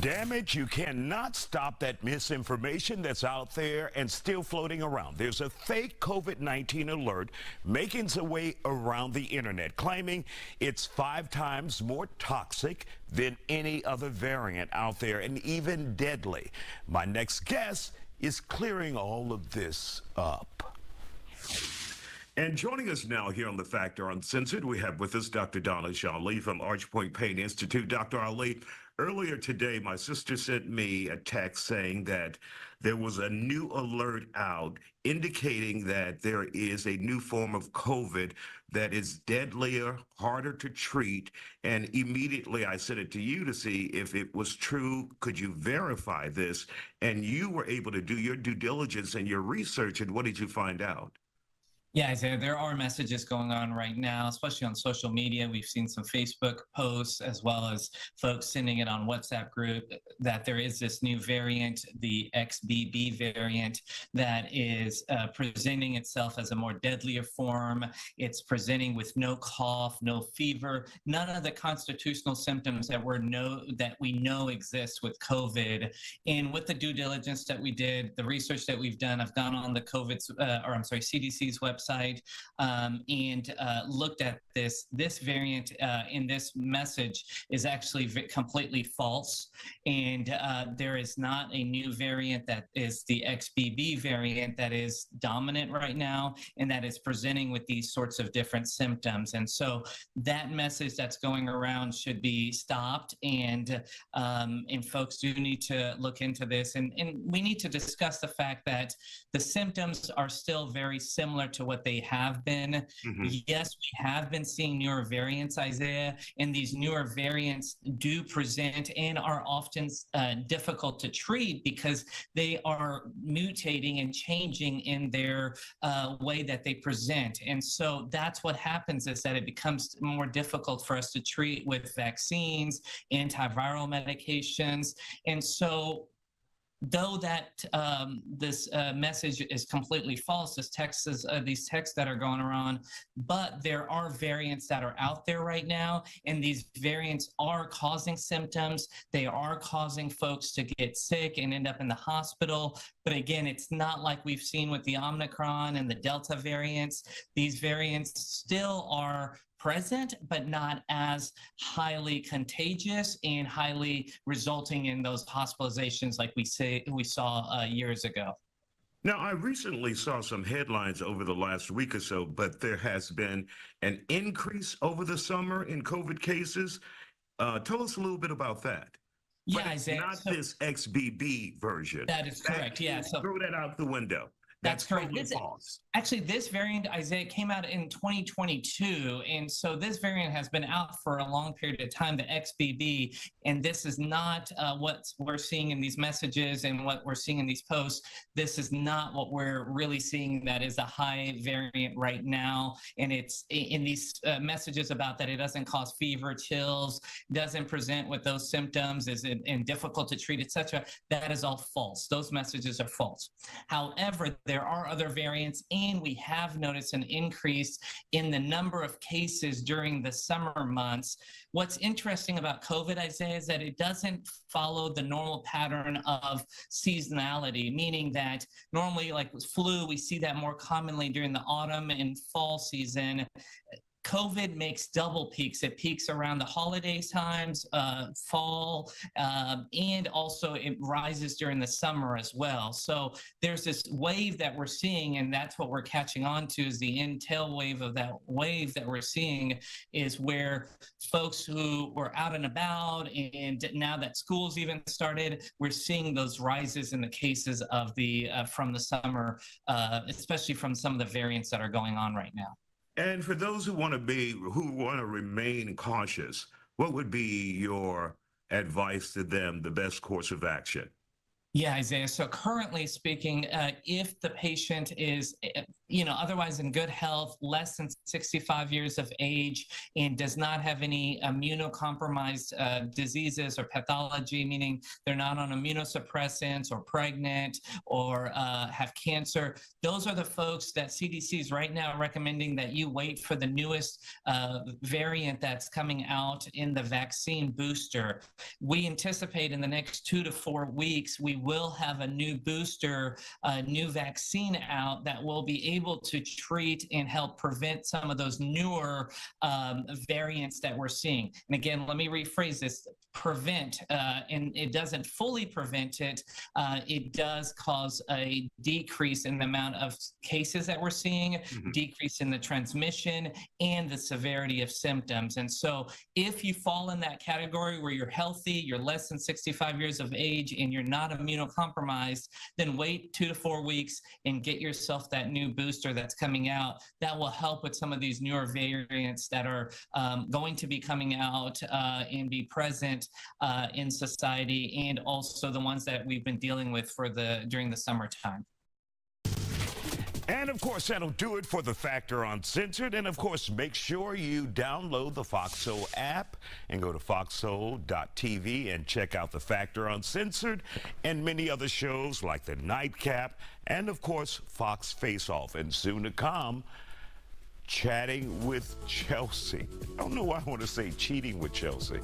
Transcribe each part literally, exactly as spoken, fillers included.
Damage, you cannot stop that misinformation that's out there and still floating around. There's a fake COVID nineteen alert making its way around the internet, claiming it's five times more toxic than any other variant out there and even deadly. My next guest is clearing all of this up. And joining us now here on The Factor Uncensored, we have with us Doctor Danish Ali from Archpoint Pain Institute. Doctor Ali, earlier today, my sister sent me a text saying that there was a new alert out indicating that there is a new form of COVID that is deadlier, harder to treat, and immediately I sent it to you to see if it was true. Could you verify this? And you were able to do your due diligence and your research, and what did you find out? Yeah, Isiah, there are messages going on right now, especially on social media. We've seen some Facebook posts as well as folks sending it on WhatsApp group that there is this new variant, the X B B variant, that is uh, presenting itself as a more deadlier form. It's presenting with no cough, no fever, none of the constitutional symptoms that we're know, that we know exist with COVID. And with the due diligence that we did, the research that we've done, I've gone on the COVID, uh, or I'm sorry, C D C's website. Side, um, and uh, looked at this. This variant uh, in this message is actually v completely false, and uh, there is not a new variant that is the X B B variant that is dominant right now and that is presenting with these sorts of different symptoms. And so that message that's going around should be stopped, and um, and folks do need to look into this, and, and we need to discuss the fact that the symptoms are still very similar to what they have been. Mm-hmm. Yes, we have been seeing newer variants, Isiah, and these newer variants do present and are often uh, difficult to treat because they are mutating and changing in their uh, way that they present. And so that's what happens, is that it becomes more difficult for us to treat with vaccines, antiviral medications. And so though that um, this uh, message is completely false, this text is, uh, these texts that are going around, but there are variants that are out there right now, and these variants are causing symptoms. They are causing folks to get sick and end up in the hospital. But again, it's not like we've seen with the Omicron and the Delta variants. These variants still are present, but not as highly contagious and highly resulting in those hospitalizations like we say we saw uh, years ago. Now, I recently saw some headlines over the last week or so, but there has been an increase over the summer in COVID cases. Uh, tell us a little bit about that. Yeah, but it's Isiah, not so, this X B B version. That is correct. That, yeah, so throw that out the window. That's, That's correct. Totally this, false. Actually, this variant, Isiah, came out in twenty twenty-two, and so this variant has been out for a long period of time, the X B B, and this is not uh, what we're seeing in these messages and what we're seeing in these posts. This is not what we're really seeing that is a high variant right now, and it's in these uh, messages about that it doesn't cause fever, chills, doesn't present with those symptoms, is it, and difficult to treat, et cetera. That is all false. Those messages are false. However, there are other variants, and we have noticed an increase in the number of cases during the summer months. What's interesting about COVID, Isiah, is that it doesn't follow the normal pattern of seasonality, meaning that normally, like with flu, we see that more commonly during the autumn and fall season. COVID makes double peaks. It peaks around the holiday times, uh, fall, um, and also it rises during the summer as well. So there's this wave that we're seeing, and that's what we're catching on to, is the end tail wave of that wave that we're seeing, is where folks who were out and about, and now that school's even started, we're seeing those rises in the cases of the uh, from the summer, uh, especially from some of the variants that are going on right now. And for those who want to be, who want to remain cautious, what would be your advice to them, the best course of action? Yeah, Isiah. So currently speaking, uh, if the patient is you know, otherwise in good health, less than sixty-five years of age, and does not have any immunocompromised uh, diseases or pathology, meaning they're not on immunosuppressants or pregnant or uh, have cancer. Those are the folks that C D C is right now recommending that you wait for the newest uh, variant that's coming out in the vaccine booster. We anticipate in the next two to four weeks, we will have a new booster, a new vaccine out that will be able able to treat and help prevent some of those newer um, variants that we're seeing. And again, let me rephrase this, prevent, uh, and it doesn't fully prevent it. Uh, it does cause a decrease in the amount of cases that we're seeing, mm-hmm. decrease in the transmission and the severity of symptoms. And so if you fall in that category where you're healthy, you're less than sixty-five years of age, and you're not immunocompromised, then wait two to four weeks and get yourself that new booster that's coming out that will help with some of these newer variants that are um, going to be coming out uh, and be present uh, in society, and also the ones that we've been dealing with for the during the summertime. And of course, that'll do it for The Factor Uncensored. And of course, make sure you download the Foxhole app and go to foxhole dot t v and check out The Factor Uncensored and many other shows like The Nightcap and of course, Fox Faceoff. And soon to come, Chatting with Chelsea. I don't know why I want to say Cheating with Chelsea.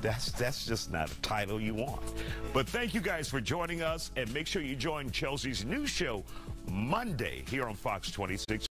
That's, that's just not a title you want. But thank you guys for joining us, and make sure you join Chelsea's new show Monday here on Fox twenty-six.